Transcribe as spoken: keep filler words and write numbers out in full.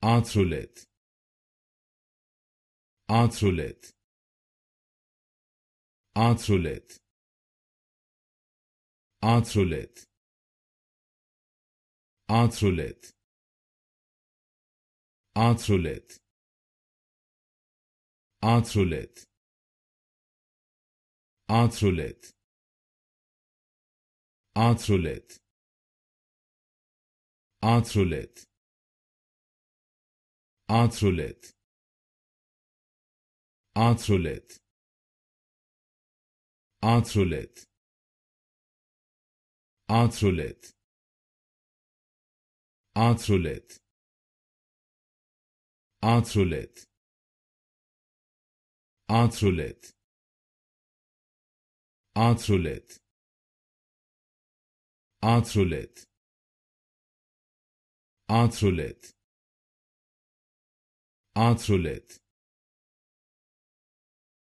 Arthrolith, Arthrolith, Arthrolith, Arthrolith, Arthrolith, Arthrolith, Arthrolith, Arthrolith, Arthrolith, Arthrolith, Arthrolith, Arthrolith, Arthrolith, Arthrolith, Arthrolith, Arthrolith, Arthrolith, Arthrolith, Arthrolith, Arthrolith, Arthrolith.